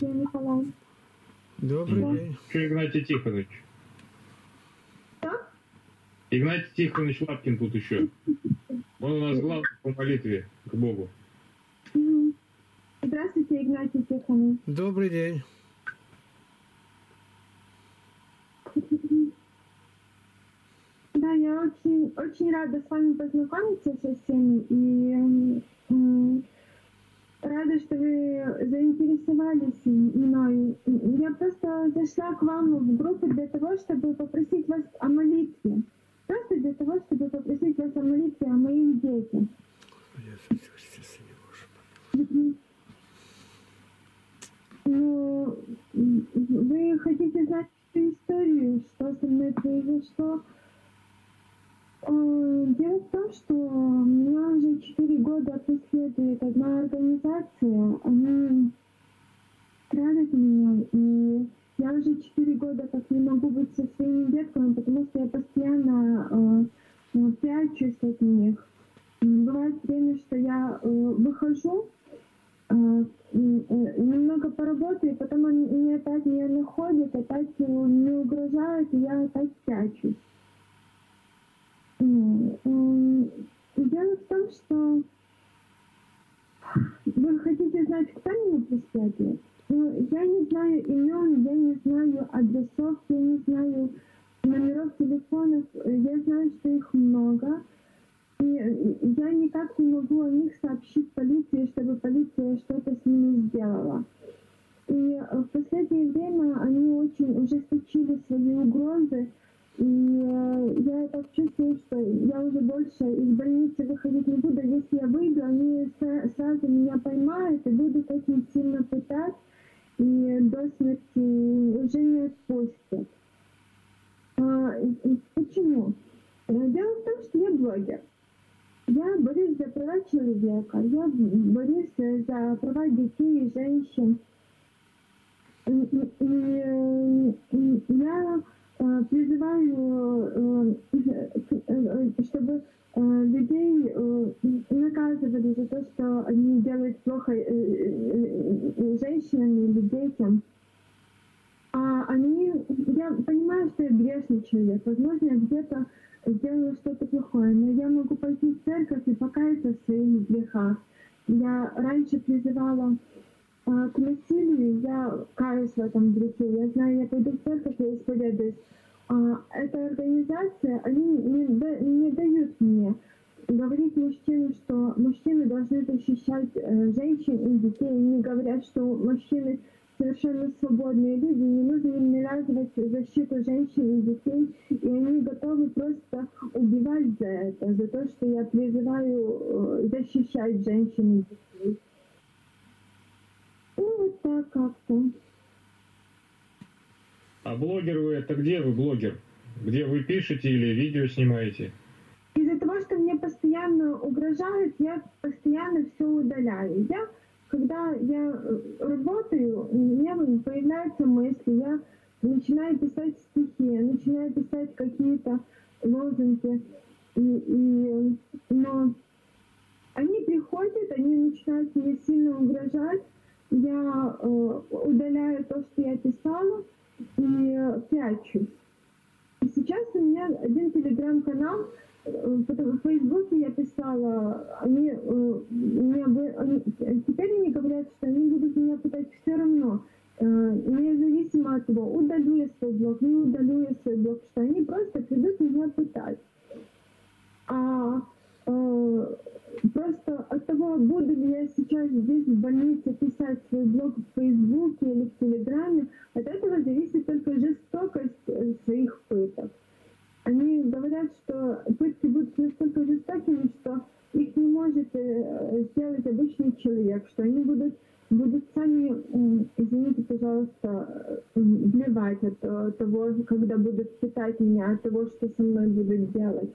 Я Николай. Добрый день. Игнатий Тихонович. Да? Игнатий Тихонович Лапкин тут еще. Он у нас главный по молитве к Богу. Здравствуйте, Игнатий Тихонович. Добрый день. Да, я очень, очень рада с вами познакомиться со всеми. И рада, что вы заинтересовались мной. Я просто зашла к вам в группу для того, чтобы попросить вас о молитве. Просто для того, чтобы попросить вас о молитве о моих детях. Ну, вы хотите знать эту историю, что со мной произошло? Дело в том, что у меня уже 4 года преследует одна организация, она радует меня, и я уже 4 года как не могу быть со своими детками, потому что я постоянно прячусь от них. Бывает время, что я выхожу, немного поработаю, потом они меня опять не находят, опять мне угрожают, и я опять прячусь. Дело в том, что вы хотите знать, кто меня преследует? Я не знаю имен, я не знаю адресов, я не знаю номеров телефонов, я знаю, что их много. И я никак не могу о них сообщить полиции, чтобы полиция что-то с ними сделала. И в последнее время они очень ужесточили свои угрозы. И я так чувствую, что я уже больше из больницы выходить не буду. Если я выйду, они сразу меня поймают и будут очень сильно пытать. И до смерти уже не отпустят. Почему? Дело в том, что я блогер. Я борюсь за права человека. Я борюсь за права детей и женщин. И я призываю, чтобы людей наказывали за то, что они делают плохо женщинам или детям. А они, я понимаю, что я грешный человек, возможно, я где-то сделала что-то плохое, но я могу пойти в церковь и покаяться в своих грехах. Я раньше призывала к насилию, я каюсь в этом грехе, я знаю, я пойду в церковь, я исповедуюсь. Эта организация, они не дают мне говорить мужчинам, что мужчины должны защищать женщин и детей. Они говорят, что мужчины совершенно свободные люди, не нужно им навязывать защиту женщин и детей, и они готовы просто убивать за это, за то, что я призываю защищать женщин и детей. Ну, вот так как-то. А блогер вы, это где вы блогер? Где вы пишете или видео снимаете? Из-за того, что мне постоянно угрожают, я постоянно все удаляю. Когда я работаю, у меня появляются мысли, я начинаю писать стихи, я начинаю писать какие-то лозунги, но они приходят, они начинают мне сильно угрожать, я удаляю то, что я писала, и прячусь. Сейчас у меня один телеграм-канал. В Фейсбуке я писала, теперь они говорят, что они будут меня пытать все равно, независимо от того, удалю я свой блог, не удалю я свой блог, что они просто придут меня пытать. Просто от того, буду ли я сейчас здесь в больнице писать свой блог в Фейсбуке или в Телеграме, от этого зависит только жестокость своих пыток. Они говорят, что пытки будут настолько жестокими, что их не может сделать обычный человек, что они будут сами, извините, пожалуйста, блевать от того, когда будут пытать меня, от того, что со мной будут делать.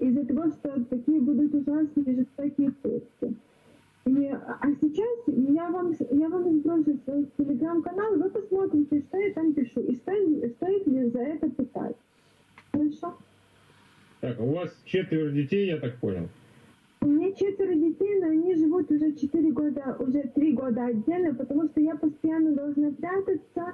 Из-за того, что такие будут ужасные жестокие пытки. А сейчас я вам сброшу свой телеграм-канал, вы посмотрите, что я там пишу, и стоит ли за это пытать. Хорошо. Так, у вас 4 детей, я так понял? У меня 4 детей, но они живут уже 4 года, уже 3 года отдельно, потому что я постоянно должна прятаться.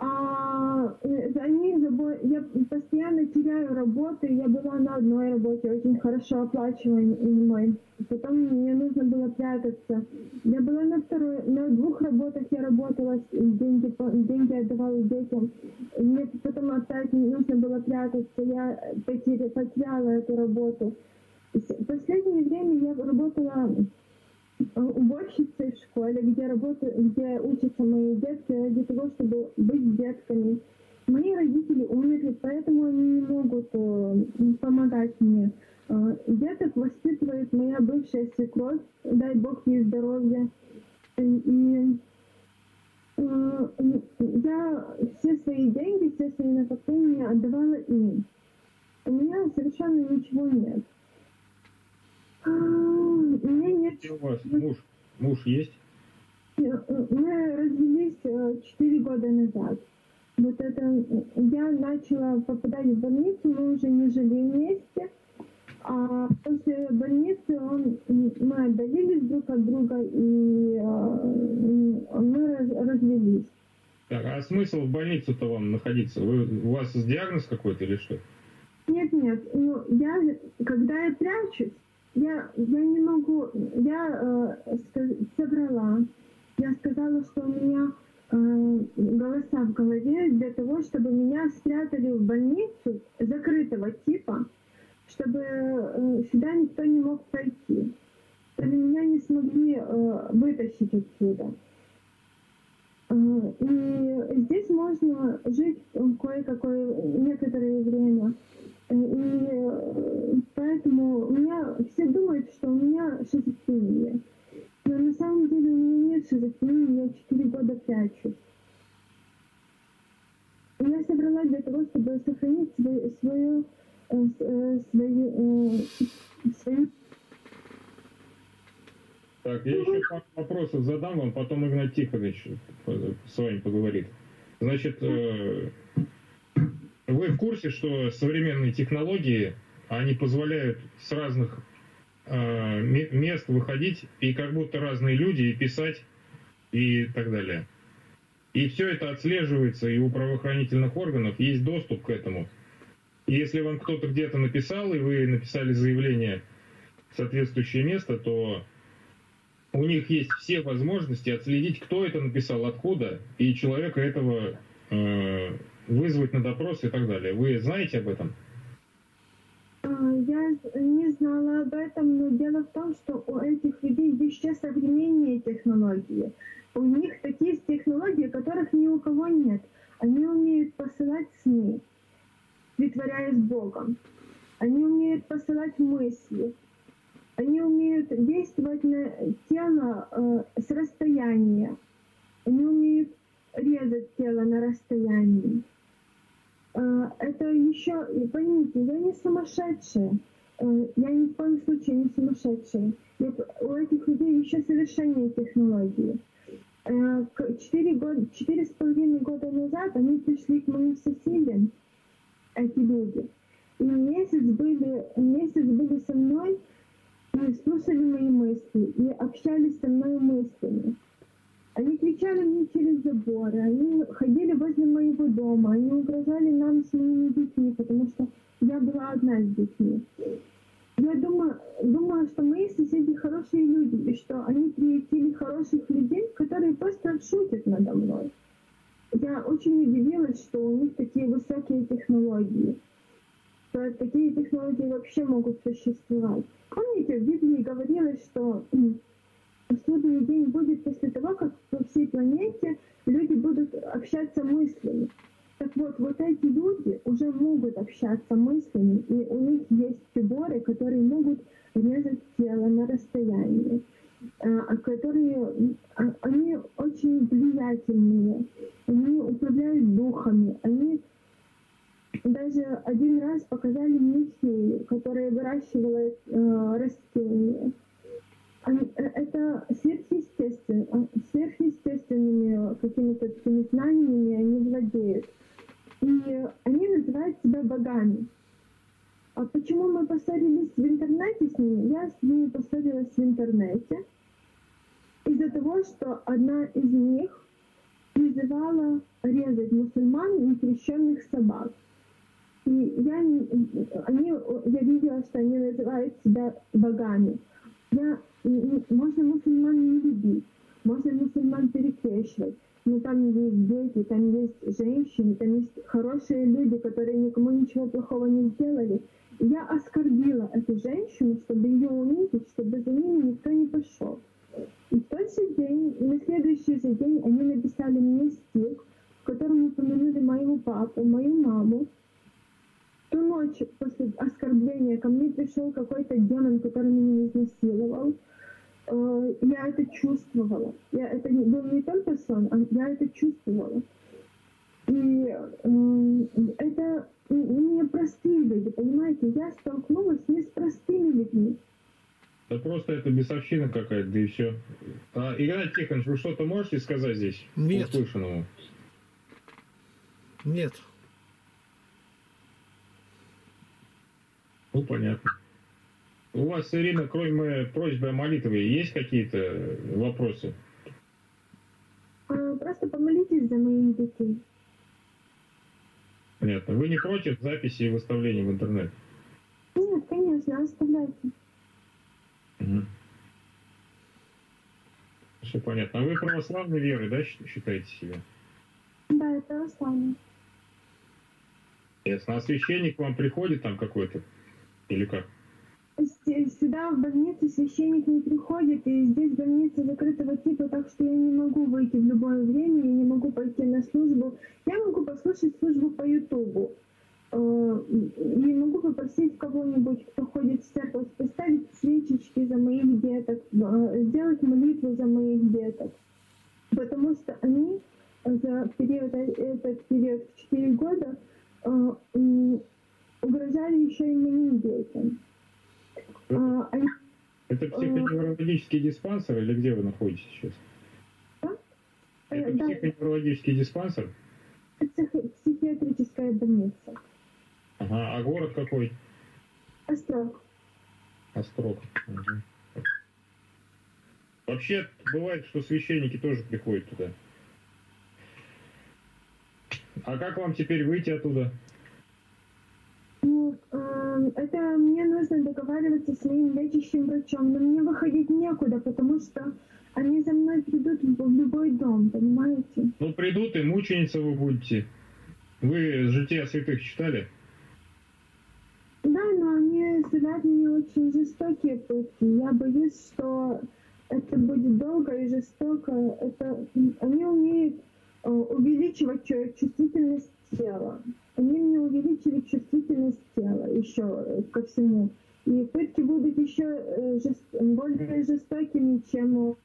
За них я постоянно теряю работу. Я была на одной работе, очень хорошо оплачиваемой. Потом мне нужно было прятаться. Я была на второй, на двух работах я работала, деньги отдавала детям. Мне потом опять нужно было прятаться. Я потеряла эту работу. В последнее время я работала уборщицей в школе, где учатся мои детки, ради того, чтобы быть детками. Мои родители умерли, поэтому они не могут помогать мне. Деток воспитывает моя бывшая свекровь, дай Бог ей здоровья. И я все свои деньги, все свои накопления отдавала им. У меня совершенно ничего нет. Где у вас муж? Муж есть? Мы развелись 4 года назад. Вот это я начала попадать в больницу, мы уже не жили вместе. А после больницы мы отдалились друг от друга и мы развелись. Так, а смысл в больнице-то вам находиться? У вас диагноз какой-то или что? Нет, нет. Ну, когда я прячусь, я не могу, я собрала, я сказала, что у меня голоса в голове для того, чтобы меня спрятали в больницу закрытого типа, чтобы сюда никто не мог пройти, чтобы меня не смогли вытащить отсюда. И здесь можно жить кое-какое некоторое время. И поэтому у меня все думают, что у меня шизофрения. Но на самом деле у меня нет шизофрении, я 4 года прячусь. Я собралась для того, чтобы сохранить свою... Так, я еще пару вопросов задам вам, потом Игнатий Тихонович с вами поговорит. Значит, вы в курсе, что современные технологии, они позволяют с разных мест выходить, и как будто разные люди, и писать, и так далее. И все это отслеживается, и у правоохранительных органов есть доступ к этому. И если вам кто-то где-то написал, и вы написали заявление в соответствующее место, то у них есть все возможности отследить, кто это написал, откуда, и человека этого вызвать на допрос и так далее. Вы знаете об этом? Я не знала об этом, но дело в том, что у этих людей еще современные технологии. У них такие технологии, которых ни у кого нет. Они умеют посылать СМИ, притворяясь Богом. Они умеют посылать мысли. Они умеют действовать на тело с расстояния. Они умеют резать тело на расстоянии. Это еще, поймите, я не сумасшедшая. Я ни в коем случае не сумасшедшая. У этих людей еще совершеннее технологии. 4,5 года назад они пришли к моим соседям, эти люди. И месяц были со мной. Они слушали мои мысли и общались со мной мыслями. Они кричали мне через заборы, они ходили возле моего дома, они угрожали нам с моими детьми, потому что я была одна с детьми. Я думала, что мои соседи хорошие люди, и что они приютили хороших людей, которые просто шутят надо мной. Я очень удивилась, что у них такие высокие технологии. То такие технологии вообще могут существовать. Помните, в Библии говорилось, что судный день будет после того, как по всей планете люди будут общаться мыслями. Так вот, вот эти люди уже могут общаться мыслями, и у них есть приборы, которые могут резать тело на расстоянии, которые они очень влиятельные, они управляют духами, они... Даже один раз показали мне фею, которая выращивала растения. Это сверхъестественными какими-то такими знаниями они владеют. И они называют себя богами. А почему мы поссорились в интернете с ним? Я с ней поссорилась в интернете из-за того, что одна из них призывала резать мусульман, некрещенных собак. И я видела, что они называют себя богами. Можно мусульман не любить, можно мусульман перекрещивать. Но там есть дети, там есть женщины, там есть хорошие люди, которые никому ничего плохого не сделали. Я оскорбила эту женщину, чтобы ее унизить, чтобы за ними никто не пошел. И в тот же день, на следующий же день они написали мне стих, в котором упомянули моего папу, мою маму. Ту ночь после оскорбления ко мне пришел какой-то демон, который меня изнасиловал. Я это чувствовала. Это был не только сон, а я это чувствовала. И это не простые люди, понимаете? Я столкнулась не с простыми людьми. Да просто это бесовщина какая-то, да и все. Игнатий Тихонович, вы что-то можете сказать здесь? Нет. Услышанному? Нет. Ну, понятно. У вас, Ирина, кроме просьбы о молитве, есть какие-то вопросы? Просто помолитесь за моих детей. Понятно. Вы не против записи и выставления в интернет? Нет, конечно, оставляйте. Угу. Все понятно. А вы православной верой, да, считаете себя? Да, я православная. Ясно. А священник к вам приходит там какой-то? Или как? Сюда, в больницу, священник не приходит, и здесь больница закрытого типа, так что я не могу выйти в любое время, я не могу пойти на службу. Я могу послушать службу по Ютубу. И могу попросить кого-нибудь, кто ходит в церковь, поставить свечечки за моих деток, сделать молитву за моих деток. Потому что они за этот период в 4 года угрожали еще и моим детям. Это психоневрологический диспансер или где вы находитесь сейчас? Да? Это психоневрологический диспансер? Психиатрическая больница. Ага, а город какой? Острог. Острог. Ага. Вообще бывает, что священники тоже приходят туда. А как вам теперь выйти оттуда? Ну, это мне нужно договариваться с моим лечащим врачом, но мне выходить некуда, потому что они за мной придут в любой дом, понимаете? Ну, придут и мученица вы будете. Вы «Жития святых» читали? Да, но они ставят мне очень жестокие пытки. Я боюсь, что это будет долго и жестоко. Они умеют увеличивать чувствительность тела. Они мне увеличили чувствительность тела еще ко всему. И пытки будут еще более жестокими, чем...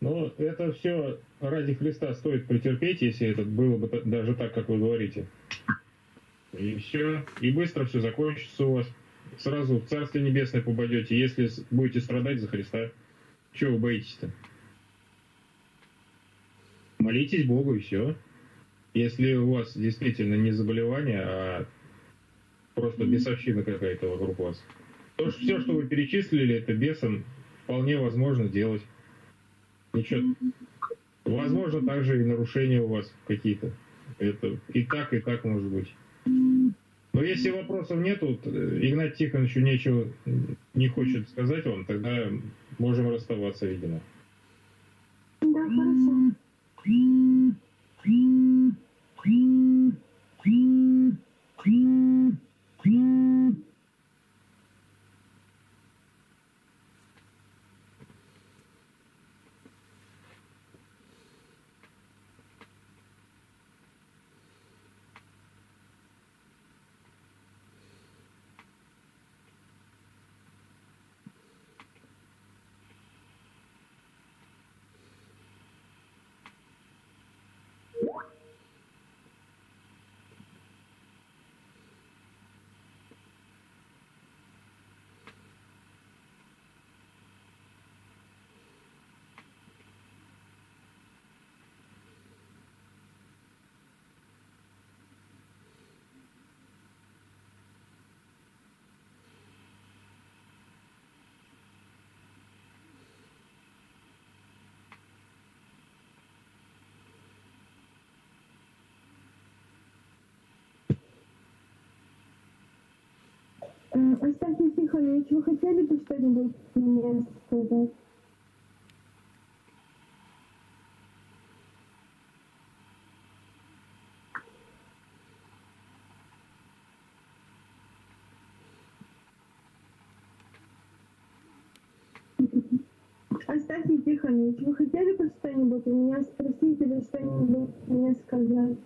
Ну, это все ради Христа стоит претерпеть, если это было бы даже так, как вы говорите. И все. И быстро все закончится у вас. Сразу в Царствие Небесное попадете, если будете страдать за Христа. Чего вы боитесь-то? Молитесь Богу и все. Если у вас действительно не заболевание, а просто бесовщина какая-то вокруг вас. То, что все, что вы перечислили, это бесом вполне возможно делать. Ничего. Возможно, также и нарушения у вас какие-то. Это и так может быть. Но если вопросов нет, Игнатий Тихонович ничего не хочет сказать вам, тогда можем расставаться, видимо. Да, хорошо. Игнатий Тихонович, вы хотели бы что-нибудь мне сказать? Игнатий Тихонович, вы хотели бы что-нибудь у меня спросить или что-нибудь мне сказать?